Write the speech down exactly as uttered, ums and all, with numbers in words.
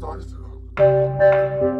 talking to you.